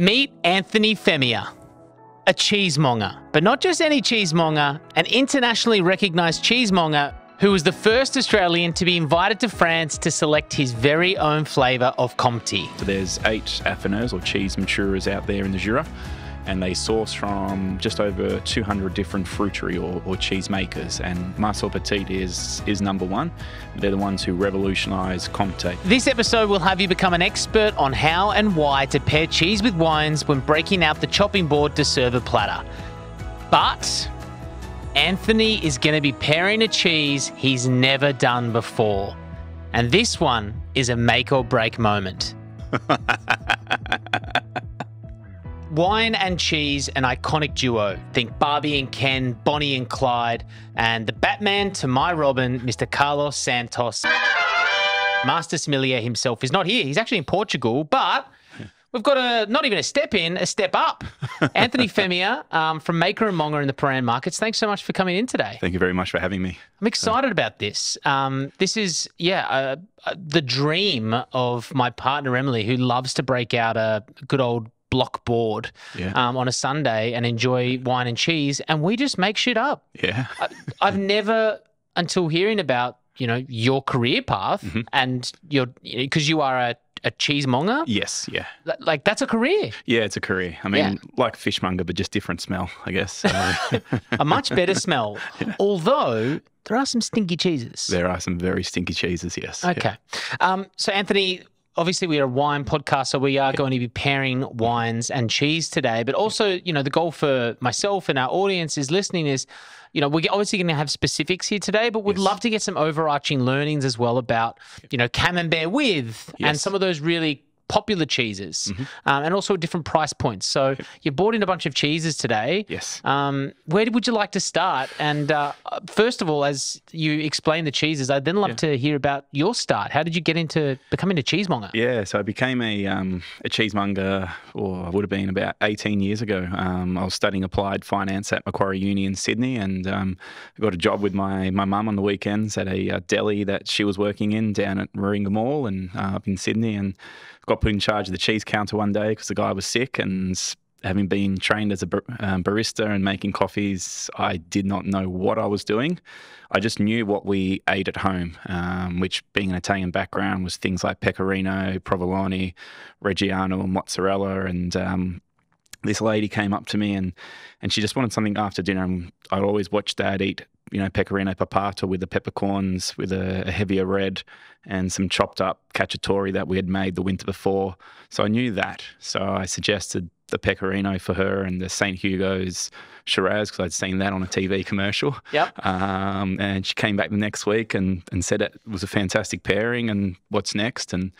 Meet Anthony Femia, a cheesemonger, but not just any cheesemonger, an internationally recognised cheesemonger who was the first Australian to be invited to France to select his very own flavour of Comté. So there's 8 affineurs or cheese maturers out there in the Jura, and they source from just over 200 different fruitery or cheese makers, and Marcel Petit is number one. They're the ones who revolutionised Comté. This episode will have you become an expert on how and why to pair cheese with wines when breaking out the chopping board to serve a platter. But Anthony is going to be pairing a cheese he's never done before, and this one is a make or break moment. Wine and cheese, an iconic duo. Think Barbie and Ken, Bonnie and Clyde, and the Batman to my Robin, Mr. Carlos Santos. Master Sommelier himself is not here. He's actually in Portugal, but we've got not even a step in, a step up. Anthony Femia from Maker and Monger in the Prahran markets. Thanks so much for coming in today. Thank you very much for having me. I'm excited about this. This is, the dream of my partner, Emily, who loves to break out a good old block board on a Sunday and enjoy wine and cheese, and we just make shit up. Yeah. I've never, until hearing about, your career path and because you are a cheesemonger. Yes, yeah. Like that's a career. Yeah, it's a career. I mean, like fishmonger, but just different smell, I guess. A much better smell, although there are some stinky cheeses. There are some very stinky cheeses, yes. Okay. Yeah. So, Anthony, obviously, we are a wine podcast, so we are going to be pairing wines and cheese today. But also, the goal for myself and our audience is listening is, we're obviously going to have specifics here today, but we'd love to get some overarching learnings as well about, camembert with and some of those really popular cheeses and also different price points. So you brought in a bunch of cheeses today. Yes. Where would you like to start? And first of all, as you explain the cheeses, I'd then love to hear about your start. How did you get into becoming a cheesemonger? Yeah, so I became a cheesemonger, I would have been about 18 years ago. I was studying applied finance at Macquarie Uni in Sydney, and I got a job with my mum on the weekends at a deli that she was working in down at Maringa Mall and up in Sydney, and got put in charge of the cheese counter one day because the guy was sick, and having been trained as a barista and making coffees, I did not know what I was doing. I just knew what we ate at home, which being an Italian background was things like pecorino, provolone, Reggiano, mozzarella, and this lady came up to me and she just wanted something after dinner, and I always watched Dad eat pecorino pappata with the peppercorns with a heavier red and some chopped up cacciatore that we had made the winter before. So I knew that. So I suggested the pecorino for her and the St. Hugo's Shiraz because I'd seen that on a TV commercial. Yep. And she came back the next week and said it was a fantastic pairing and what's next. And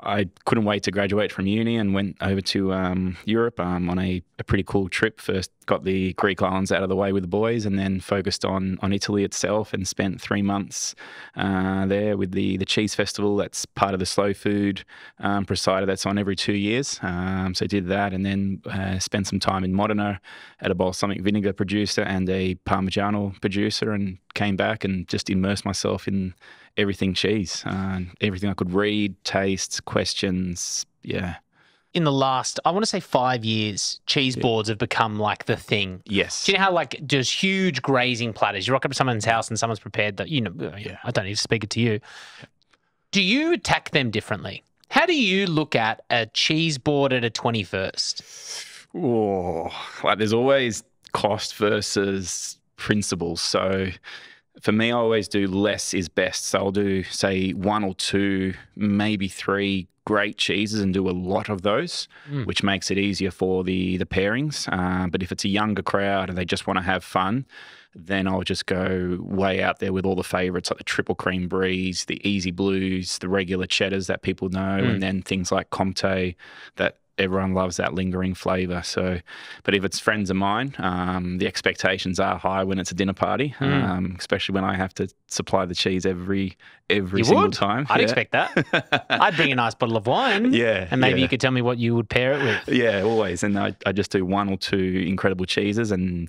I couldn't wait to graduate from uni and went over to Europe on a pretty cool trip. First got the Greek islands out of the way with the boys, and then focused on Italy itself and spent 3 months there with the cheese festival that's part of the slow food Presider that's on every 2 years. So did that, and then spent some time in Modena at a balsamic vinegar producer and a Parmigiano producer, and came back and just immersed myself in everything cheese, everything I could read, taste, questions, yeah. In the last, I want to say 5 years, cheese boards have become like the thing. Yes. Do you know how like there's huge grazing platters? You rock up to someone's house and someone's prepared that, I don't need to speak it to you. Yeah. Do you attack them differently? How do you look at a cheese board at a 21st? Oh, like there's always cost versus principles. So for me, I always do less is best. So I'll do, say, 1 or 2, maybe 3 great cheeses and do a lot of those, which makes it easier for the pairings. But if it's a younger crowd and they just want to have fun, then I'll just go way out there with all the favourites, like the triple cream breeze, the easy blues, the regular cheddars that people know, and then things like Comté that everyone loves that lingering flavour. So, but if it's friends of mine, the expectations are high when it's a dinner party, especially when I have to supply the cheese every single time. I'd expect that. I'd bring a nice bottle of wine. Yeah, and maybe you could tell me what you would pair it with. Yeah, always. And I just do 1 or 2 incredible cheeses, and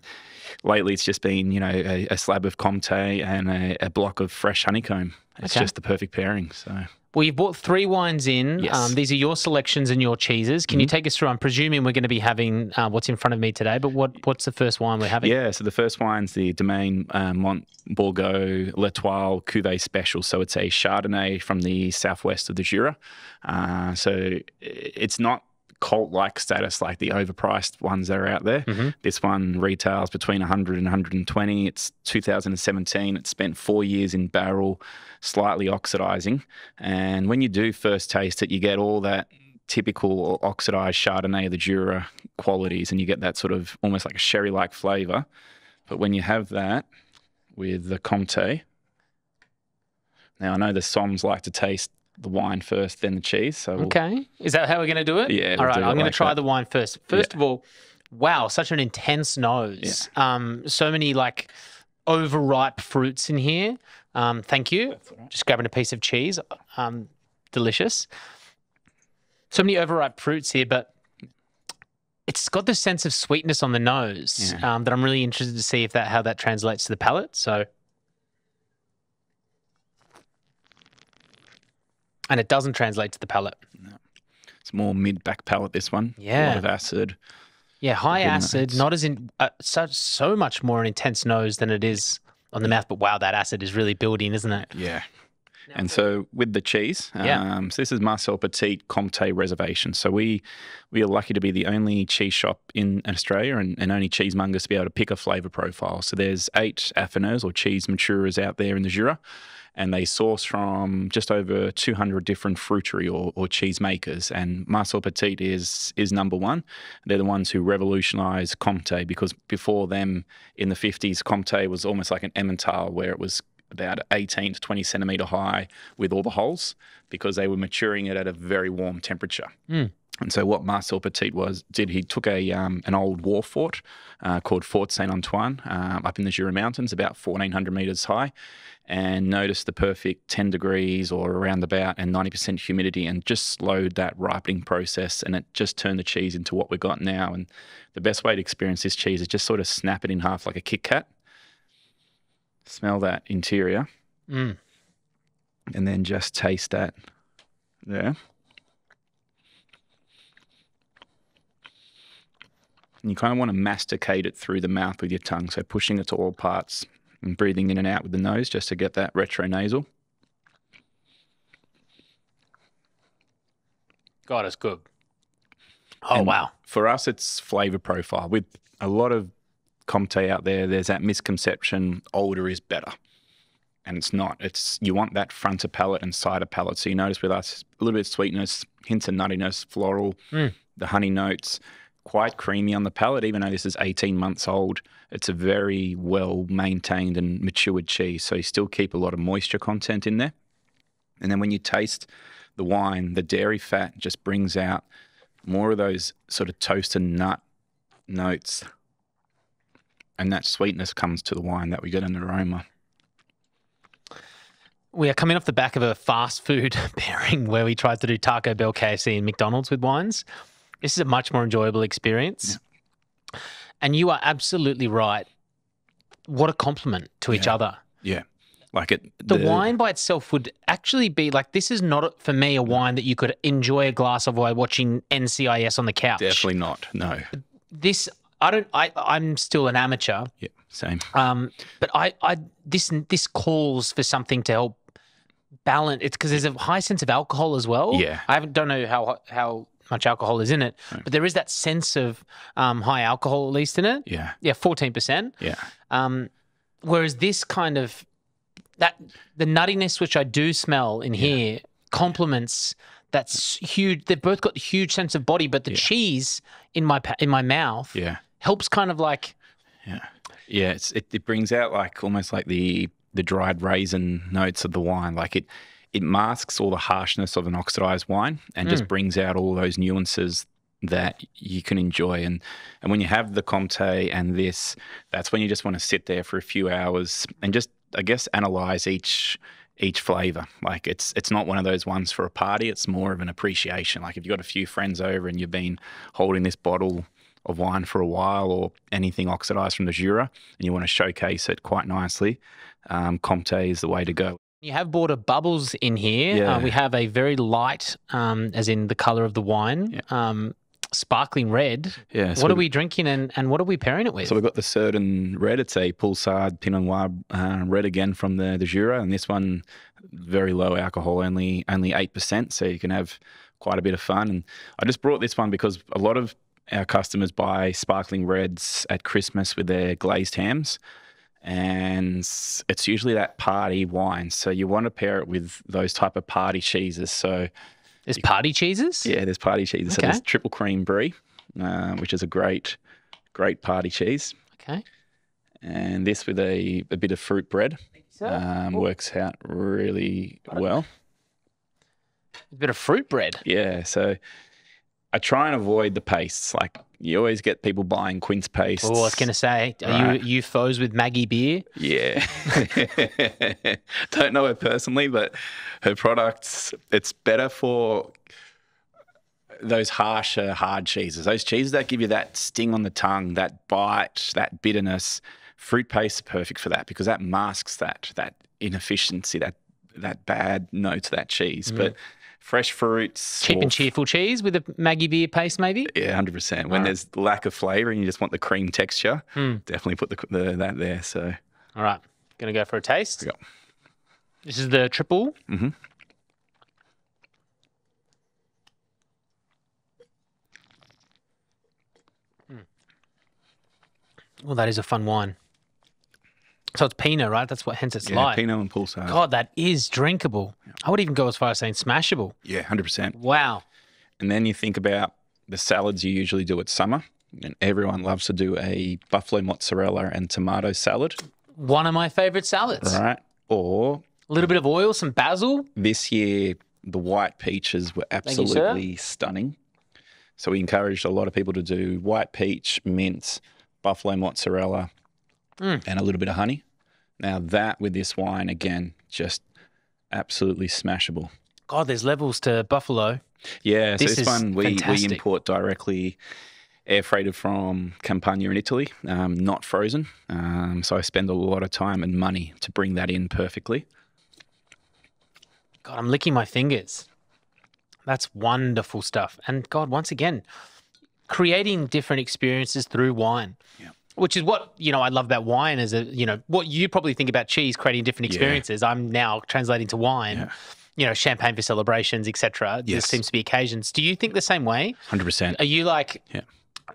lately it's just been a slab of Comté and a block of fresh honeycomb. It's just the perfect pairing. So Well, you've brought three wines in. Yes. These are your selections and your cheeses. Can you take us through? I'm presuming we're going to be having what's in front of me today, but what's the first wine we're having? Yeah, so the first wine's the Domaine Mont-Bourgault L'Etoile Cuvée Special. So it's a Chardonnay from the southwest of the Jura. So it's not cult-like status like the overpriced ones that are out there. This one retails between 100 and 120. It's 2017. It spent 4 years in barrel, slightly oxidizing. And when you do first taste it, you get all that typical oxidized Chardonnay of the Jura qualities, and you get that sort of almost like a sherry-like flavor. But when you have that with the Comté, now I know the Sommes like to taste the wine first, then the cheese. So okay. Is that how we're going to do it? Yeah. All right. I'm going to try the wine first. First of all, wow, such an intense nose. Yeah. So many like overripe fruits in here. Thank you. That's all right. Just grabbing a piece of cheese. Delicious. So many overripe fruits here, but it's got this sense of sweetness on the nose that I'm really interested to see if that how that translates to the palate. So. And it doesn't translate to the palate. No. It's more mid-back palate, this one. Yeah. A lot of acid. Yeah, high acid, not as in so much more an intense nose than it is on the mouth. But wow, that acid is really building, isn't it? Yeah. And so with the cheese, so this is Marcel Petit Comté Reservation. So we are lucky to be the only cheese shop in Australia and only cheesemongers to be able to pick a flavour profile. So there's 8 affineurs or cheese maturers out there in the Jura, and they source from just over 200 different fruitery or cheese makers. And Marcel Petit is #1. They're the ones who revolutionised Comté, because before them in the 50s, Comté was almost like an Emmental, where it was about 18 to 20 centimetre high with all the holes, because they were maturing it at a very warm temperature. And so what Marcel Petit did, he took an old war fort called Fort Saint Antoine up in the Jura Mountains, about 1,400 metres high, and noticed the perfect 10 degrees or around about and 90% humidity, and just slowed that ripening process, and it just turned the cheese into what we've got now. And the best way to experience this cheese is just sort of snap it in half like a Kit Kat. Smell that interior and then just taste that there. And you kind of want to masticate it through the mouth with your tongue, so pushing it to all parts and breathing in and out with the nose just to get that retronasal. God, it's good. Oh, and wow. For us, it's flavour profile. With a lot of Comté out there, there's that misconception older is better, and it's not. It's you want that fronter palate and cider palate. So you notice with us a little bit of sweetness, hints of nuttiness, floral, the honey notes, quite creamy on the palate. Even though this is 18 months old, it's a very well maintained and matured cheese, so you still keep a lot of moisture content in there. And then when you taste the wine, the dairy fat just brings out more of those sort of toast and nut notes. And that sweetness comes to the wine that we get in the aroma. We are coming off the back of a fast food pairing where we tried to do Taco Bell, KFC and McDonald's with wines. This is a much more enjoyable experience. Yeah. And you are absolutely right. What a compliment to each other. Yeah. Like the wine by itself would actually be like, this is not for me a wine that you could enjoy a glass of while watching NCIS on the couch. Definitely not. No. This I'm still an amateur. Yeah, same. But this calls for something to help balance. It's because there's a high sense of alcohol as well. Yeah. Don't know how much alcohol is in it, but there is that sense of high alcohol at least in it. Yeah. Yeah, 14%. Yeah. Whereas this kind of the nuttiness which I do smell in here complements. That's huge. They've both got a huge sense of body, but the cheese in my mouth helps kind of like it brings out like almost like the dried raisin notes of the wine. Like it masks all the harshness of an oxidized wine and just brings out all those nuances that you can enjoy. And when you have the Comté and this, that's when you just want to sit there for a few hours and just I guess analyze each flavour. Like it's not one of those ones for a party. It's more of an appreciation. Like if you've got a few friends over and you've been holding this bottle of wine for a while or anything oxidised from the Jura and you want to showcase it quite nicely, Comté is the way to go. You have border bubbles in here. Yeah. We have a very light, as in the colour of the wine, yeah. Sparkling red. Yeah, so what are we drinking and what are we pairing it with? So we've got the Cerdon Red. It's a Pulsard Pinot Noir red again from the Jura. And this one, very low alcohol, only 8%. So you can have quite a bit of fun. And I just brought this one because a lot of our customers buy sparkling reds at Christmas with their glazed hams. And it's usually that party wine. So you want to pair it with those type of party cheeses. So there's party cheeses? Yeah, there's party cheeses. Okay. So there's triple cream brie, which is a great party cheese. Okay. And this with a bit of fruit bread works out really well. A bit of fruit bread? Yeah, so I try and avoid the pastes. Like, you always get people buying quince pastes. Oh, I was going to say, are you foes with Maggie Beer? Yeah. Don't know her personally, but her products, it's better for those harsher, hard cheeses. Those cheeses that give you that sting on the tongue, that bite, that bitterness. Fruit pastes are perfect for that because that masks that inefficiency, that bad note to that cheese. Mm. But fresh fruits. Cheap and cheerful cheese with a Maggie Beer paste maybe? Yeah, 100%. When there's lack of flavour and you just want the cream texture, definitely put that there. So, all right, going to go for a taste. Yeah. This is the triple. Mm-hmm. Well, that is a fun wine. So it's Pinot, right? That's what, hence it's light. Pinot and Pulsard. God, that is drinkable. Yeah. I would even go as far as saying smashable. Yeah, 100%. Wow. And then you think about the salads you usually do at summer, and everyone loves to do a buffalo mozzarella and tomato salad. One of my favourite salads. Right. Or a little bit of oil, some basil. This year, the white peaches were absolutely stunning. So we encouraged a lot of people to do white peach, mint, buffalo mozzarella, and a little bit of honey. Now that with this wine, again, just absolutely smashable. God, there's levels to buffalo. Yeah, so this one we import directly, air freighted from Campania in Italy, not frozen. So I spend a lot of time and money to bring that in perfectly. God, I'm licking my fingers. That's wonderful stuff. And God, once again, creating different experiences through wine. Yeah. Which is what, you know, I love about wine is, what you probably think about cheese, creating different experiences. Yeah. I'm now translating to wine, champagne for celebrations, etc. Yes. There seems to be occasions. Do you think the same way? 100%. Are you like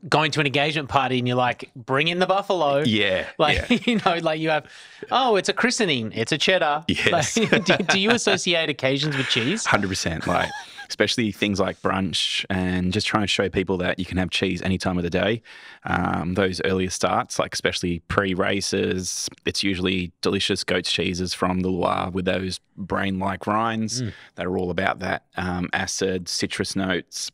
going to an engagement party and you're like, bring in the buffalo? Yeah. Like, like you have, oh, it's a christening, it's a cheddar. Yes. Like, do you associate occasions with cheese? 100%. Like, especially things like brunch and just trying to show people that you can have cheese any time of the day. Those earlier starts, like especially pre-races, it's usually delicious goat's cheeses from the Loire with those brain-like rinds that are all about that acid, citrus notes,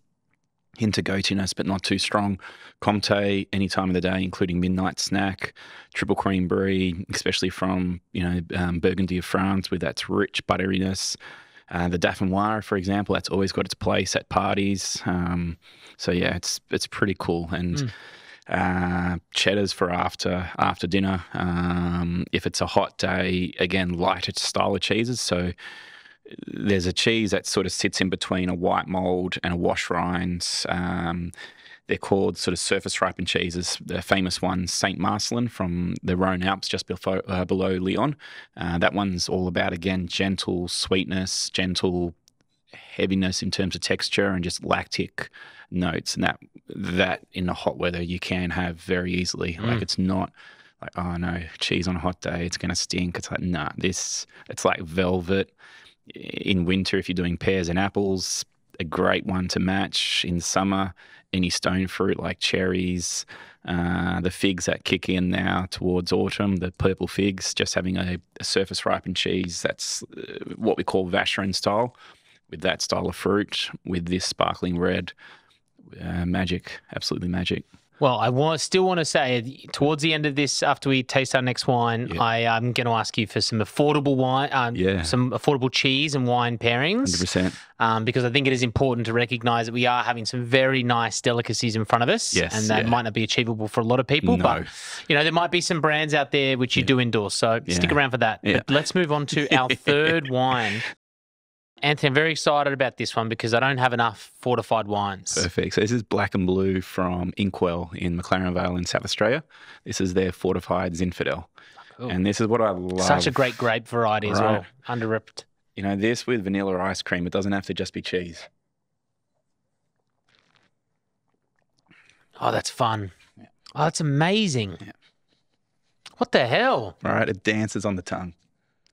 hint of goatiness but not too strong. Comté any time of the day, including midnight snack, triple cream brie, especially from Burgundy of France with that rich butteriness. The Daffenois, for example, that's always got its place at parties. So yeah, it's pretty cool. And cheddars for after dinner. If it's a hot day, again, lighter style of cheeses. So there's a cheese that sort of sits in between a white mould and a wash rind. They're called sort of surface ripened cheeses. The famous one, Saint Marcelin from the Rhone Alps, just below Lyon. That one's all about, again, gentle sweetness, gentle heaviness in terms of texture and just lactic notes. And that in the hot weather you can have very easily. Like it's not like, oh no, cheese on a hot day, it's going to stink. It's like, nah, it's like velvet. In winter, if you're doing pears and apples, a great one to match. In summer, any stone fruit like cherries, the figs that kick in now towards autumn, the purple figs, just having a surface ripened cheese. That's what we call Vacherin style. With that style of fruit, with this sparkling red, magic, absolutely magic. Well, I still want to say, towards the end of this, after we taste our next wine, yeah, I'm going to ask you for some affordable wine, some affordable cheese and wine pairings. 100%. Because I think it is important to recognise that we are having some very nice delicacies in front of us. Yes, and that might not be achievable for a lot of people. No. But, you know, there might be some brands out there which you do endorse. So stick around for that. Yeah. But let's move on to our third wine. Anthony, I'm very excited about this one because I don't have enough fortified wines. Perfect. So this is Black and Blue from Inkwell in McLaren Vale in South Australia. This is their fortified Zinfandel. Cool. And this is what I love. Such a great grape variety as well. Underripped. You know, this with vanilla ice cream, it doesn't have to just be cheese. Oh, that's fun. Yeah. Oh, that's amazing. Yeah. What the hell? All right, it dances on the tongue.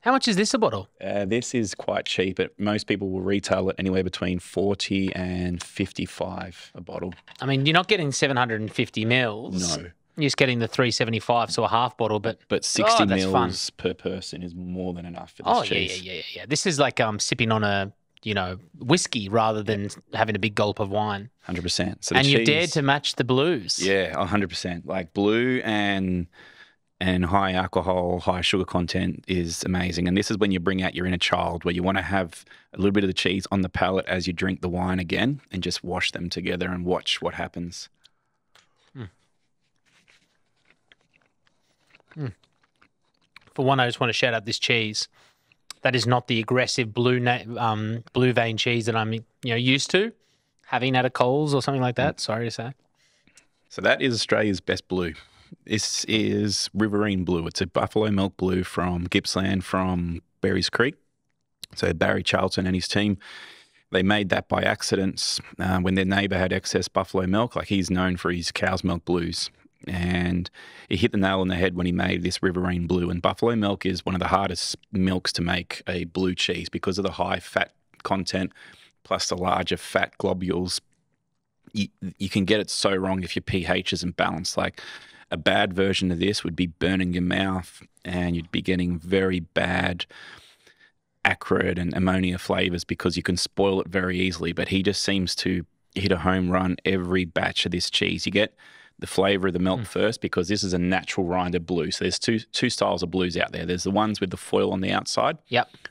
How much is this a bottle? This is quite cheap. Most people will retail it anywhere between 40 and 55 a bottle. I mean, you're not getting 750 mils. No. You're just getting the 375, so a half bottle. But 60 mils per person is more than enough for this cheese. Yeah. This is like sipping on a, whiskey rather than having a big gulp of wine. 100%. So and you dared to match the blues. Yeah, 100%. Like blue and high alcohol, high sugar content is amazing. And this is when you bring out your inner child, where you want to have a little bit of the cheese on the palate as you drink the wine again and just wash them together and watch what happens. Mm. Mm. For one, I just want to shout out this cheese. That is not the aggressive blue vein cheese that I'm used to having out of Coles or something like that. Mm. Sorry to say. So that is Australia's best blue. This is Riverine blue. It's a buffalo milk blue from Gippsland, from Berry's Creek. So Barry Charlton and his team, they made that by accident when their neighbour had excess buffalo milk. Like, he's known for his cow's milk blues. And he hit the nail on the head when he made this Riverine blue. And buffalo milk is one of the hardest milks to make a blue cheese because of the high fat content plus the larger fat globules. You can get it so wrong if your pH isn't balanced. Like, a bad version of this would be burning your mouth, and you'd be getting very bad acrid and ammonia flavors because you can spoil it very easily. But he just seems to hit a home run every batch of this cheese. You get the flavor of the milk first, because this is a natural rinder blue. So there's two styles of blues out there. There's the ones with the foil on the outside,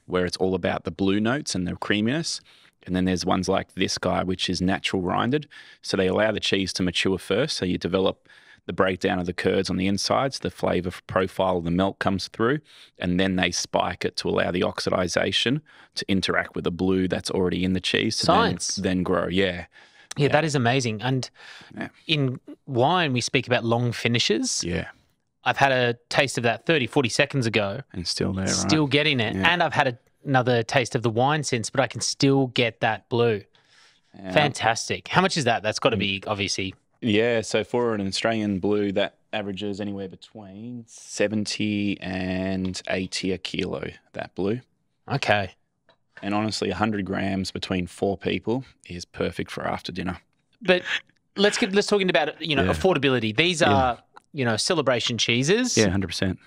where it's all about the blue notes and the creaminess. And then there's ones like this guy, which is natural rindered. So they allow the cheese to mature first, so you develop the breakdown of the curds on the insides, the flavour profile of the milk comes through, and then they spike it to allow the oxidisation to interact with the blue that's already in the cheese to then grow. Yeah, that is amazing. And in wine, we speak about long finishes. Yeah. I've had a taste of that 30, 40 seconds ago. And still there, still getting it. Yeah. And I've had another taste of the wine since, but I can still get that blue. Yeah. Fantastic. How much is that? That's got to be obviously... Yeah, so for an Australian blue, that averages anywhere between 70 and 80 a kilo, that blue. Okay. And honestly, 100 grams between four people is perfect for after dinner. But let's talking about, affordability. These are, celebration cheeses. Yeah, 100%.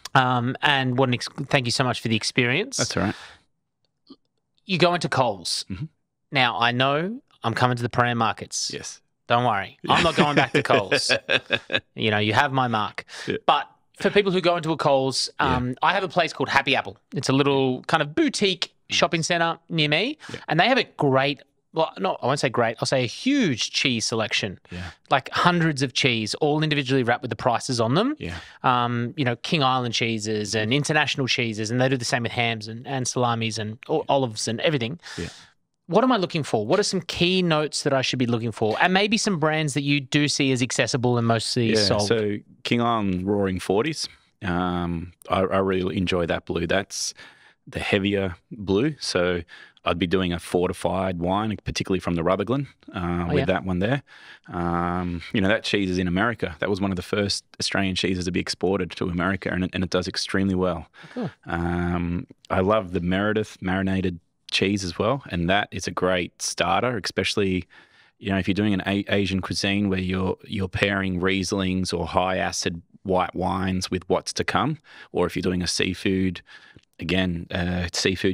And thank you so much for the experience. That's all right. You go into Coles. Mm-hmm. Now, I know I'm coming to the Prahran markets. Yes. Don't worry. I'm not going back to Coles. You have my mark. Yeah. But for people who go into a Coles, I have a place called Happy Apple. It's a little kind of boutique shopping centre near me. Yeah. And they have a great, I won't say great, I'll say a huge cheese selection. Yeah. Like hundreds of cheese, all individually wrapped with the prices on them. Yeah. King Island cheeses and international cheeses. And they do the same with hams and salamis and olives and everything. Yeah. What am I looking for? What are some key notes that I should be looking for? And maybe some brands that you do see as accessible and mostly sold. So King Island Roaring Forties. I really enjoy that blue. That's the heavier blue. So I'd be doing a fortified wine, particularly from the Rutherglen with that one there. That cheese is in America. That was one of the first Australian cheeses to be exported to America, and it does extremely well. Cool. I love the Meredith marinated cheese as well, and that is a great starter, especially if you're doing an Asian cuisine where you're pairing Rieslings or high acid white wines with what's to come, or if you're doing a seafood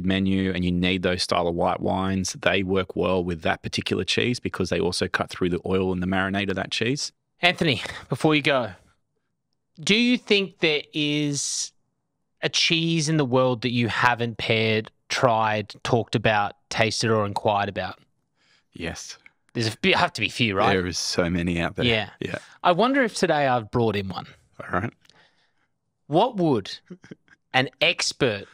menu and you need those style of white wines. They work well with that particular cheese because they also cut through the oil and the marinade of that cheese. Anthony, before you go, do you think there is a cheese in the world that you haven't paired, tried, talked about, tasted or inquired about? Yes. There's have to be few, right? There is so many out there. Yeah. Yeah. I wonder if today I've brought in one. All right. What would an expert,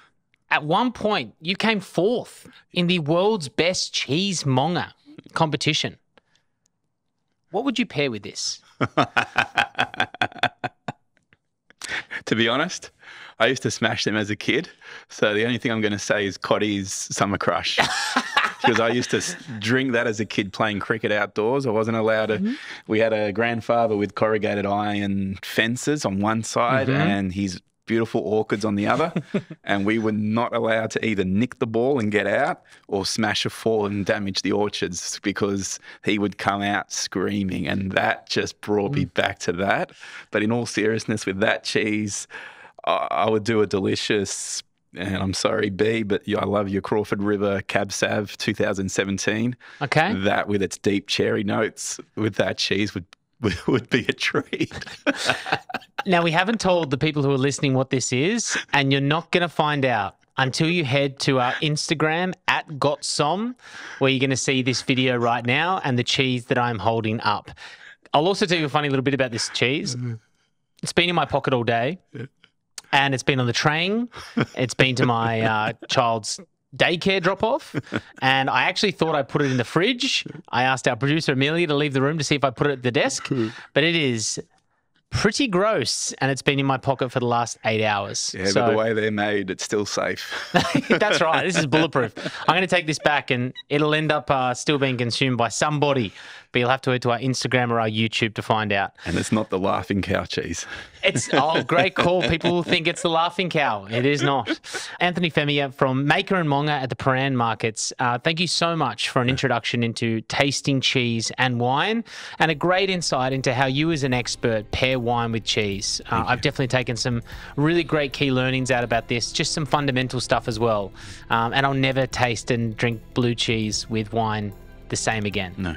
at one point you came fourth in the world's best cheesemonger competition. What would you pair with this? To be honest, I used to smash them as a kid. So the only thing I'm going to say is Coddy's Summer Crush. Because I used to drink that as a kid playing cricket outdoors. I wasn't allowed to. Mm-hmm. We had a grandfather with corrugated iron fences on one side and his beautiful orchids on the other. And we were not allowed to either nick the ball and get out or smash a fall and damage the orchids, because he would come out screaming. And that just brought me back to that. But in all seriousness, with that cheese, I would do a delicious... And I'm sorry, B, but I love your Crawford River Cab Sav 2017. Okay. That with its deep cherry notes with that cheese would be a treat. Now, we haven't told the people who are listening what this is, and you're not going to find out until you head to our Instagram at GotSom, where you're going to see this video right now and the cheese that I'm holding up. I'll also tell you a funny little bit about this cheese. It's been in my pocket all day. Yeah. And it's been on the train. It's been to my child's daycare drop-off. And I actually thought I put it in the fridge. I asked our producer, Amelia, to leave the room to see if I put it at the desk. But it is pretty gross. And it's been in my pocket for the last 8 hours. Yeah, so, but the way they're made, it's still safe. That's right. This is bulletproof. I'm going to take this back and it'll end up still being consumed by somebody. But you'll have to head to our Instagram or our YouTube to find out. And it's not the laughing cow cheese. It's, oh, great call. People will think it's the laughing cow. It is not. Anthony Femia from Maker and Monger at the Prahran Markets. Thank you so much for an introduction into tasting cheese and wine, and a great insight into how you as an expert pair wine with cheese. I've definitely taken some really great key learnings out about this, just some fundamental stuff as well. And I'll never taste and drink blue cheese with wine the same again. No.